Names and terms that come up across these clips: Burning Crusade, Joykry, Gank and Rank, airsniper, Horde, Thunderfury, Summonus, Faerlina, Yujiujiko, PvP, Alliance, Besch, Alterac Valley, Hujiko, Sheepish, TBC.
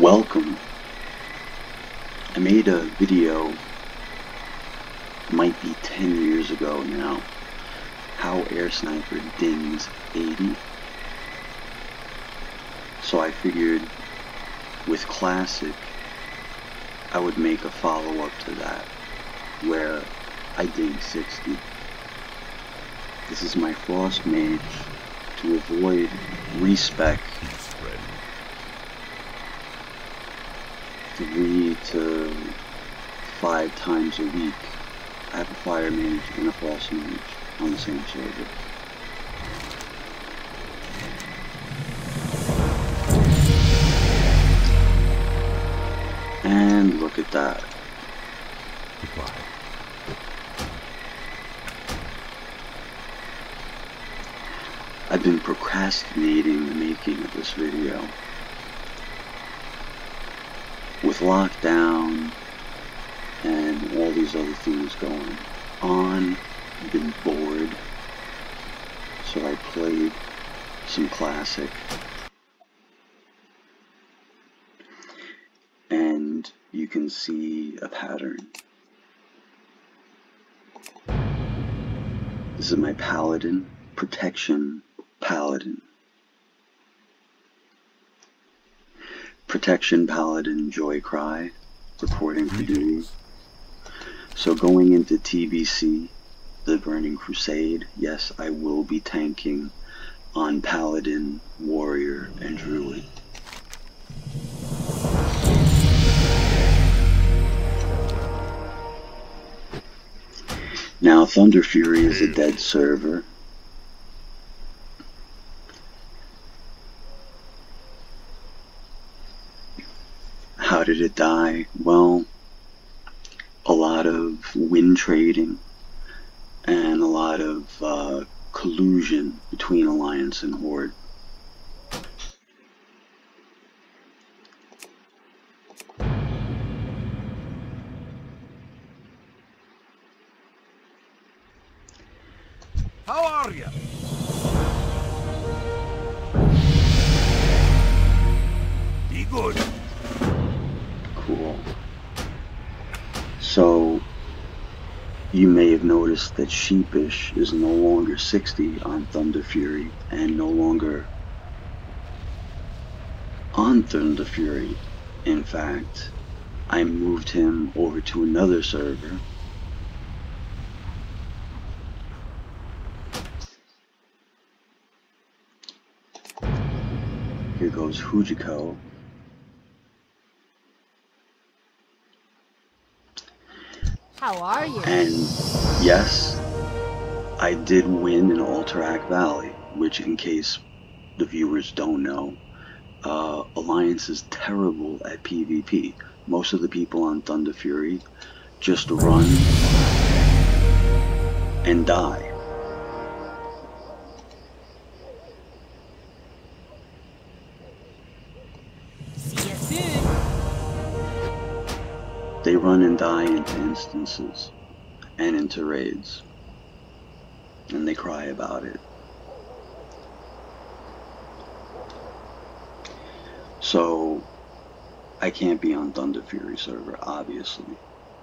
Welcome. I made a video, might be 10 years ago now, how Air Sniper dings 80. So I figured with Classic I would make a follow up to that where I ding 60. This is my Frost Mage to avoid respec. 3 to 5 times a week, I have a Fire Mage and a Frost Mage on the same server. And look at that. I've been procrastinating the making of this video. With lockdown and all these other things going on, I've been bored, so I played some Classic, and you can see a pattern. This is my Paladin, Protection Paladin. Protection Paladin Joycry, reporting for duty. So going into TBC, the Burning Crusade, yes, I will be tanking on Paladin, Warrior, and Druid. Now Thunderfury is a dead server. How did it die? Well, a lot of win trading and a lot of collusion between Alliance and Horde. How are you? Be good. Cool. So you may have noticed that Sheepish is no longer 60 on Thunderfury and no longer on Thunderfury. In fact, I moved him over to another server. Here goes Hujiko. How are you? And yes, I did win in Alterac Valley, which, in case the viewers don't know, Alliance is terrible at PvP. Most of the people on Thunderfury just run and die. They run and die into instances and into raids, and they cry about it. So I can't be on Thunderfury server, obviously,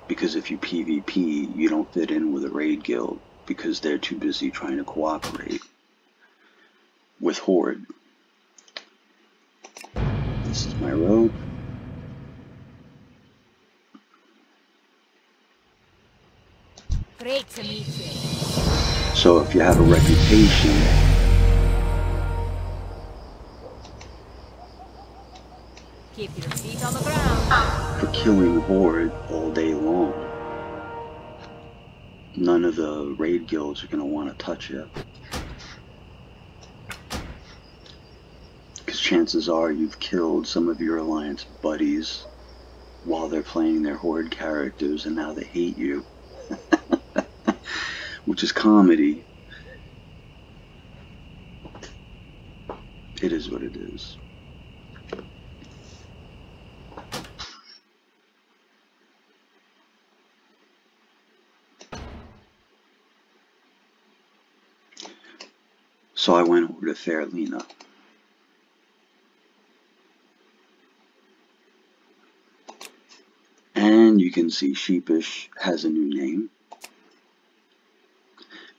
because if you PvP, you don't fit in with a raid guild because they're too busy trying to cooperate with Horde. This is my rogue. Great to meet you. So if you have a reputation, keep your feet on the ground. For killing Horde all day long, none of the raid guilds are going to want to touch you, because chances are you've killed some of your Alliance buddies while they're playing their Horde characters, and now they hate you. Which is comedy. It is what it is. So I went over to Faerlina. and you can see Sheepish has a new name.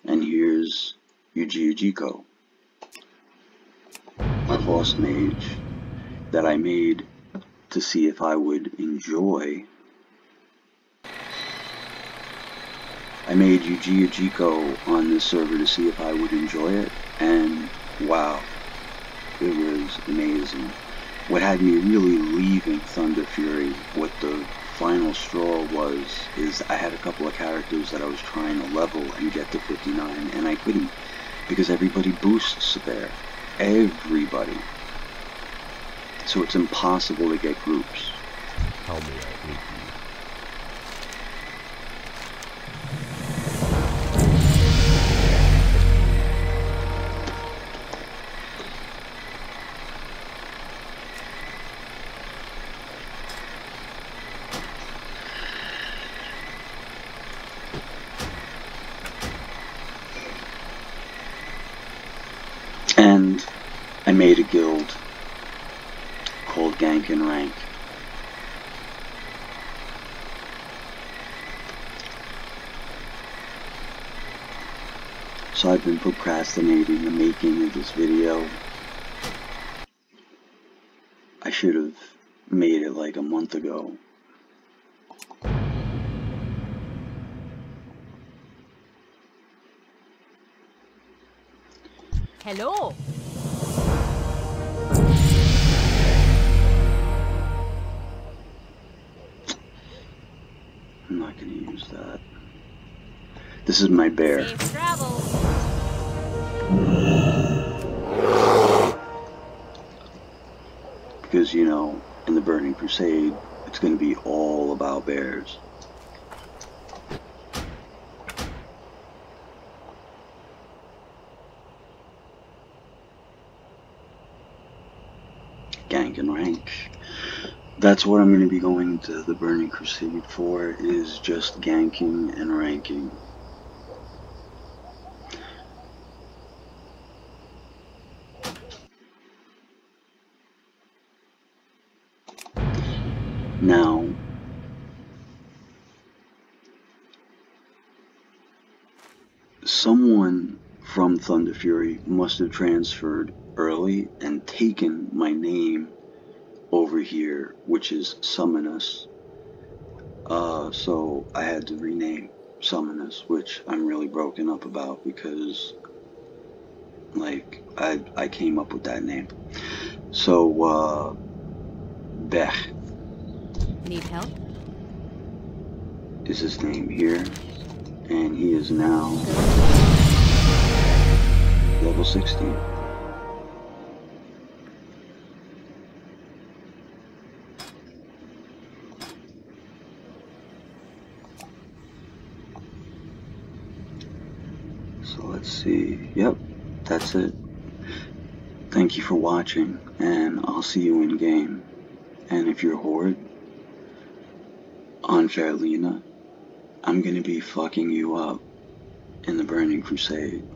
And here's Yujiujiko, a boss mage that I made to see if I would enjoy. I made Yujiujiko on this server to see if I would enjoy it, and wow, it was amazing. What had me really leaving Thunderfury, what the final straw was, is I had a couple of characters that I was trying to level and get to 59, and I couldn't, because everybody boosts there. Everybody. So it's impossible to get groups. Tell me I hate you. And I made a guild called Gank and Rank. So I've been procrastinating the making of this video. I should have made it like a month ago. Hello. I'm not going to use that. This is my bear. Safe travel. Because, you know, in the Burning Crusade, it's going to be all about bears. Gank and Rank. That's what I'm going to be going to the Burning Crusade for, is just ganking and ranking. Now, someone from Thunderfury must have transferred early and taken my name over here, which is Summonus, so I had to rename Summonus, which I'm really broken up about, because like I came up with that name. So Bech. Need help? Is his name here, and he is now level 16. Yep, that's it. Thank you for watching, and I'll see you in game. And if you're Horde on Faerlina, I'm gonna be fucking you up in the Burning Crusade.